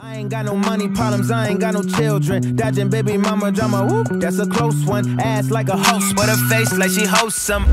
I ain't got no money problems, I ain't got no children. Dodging baby mama drama, whoop, that's a close one. Ass like a host, but her face like she hosts some.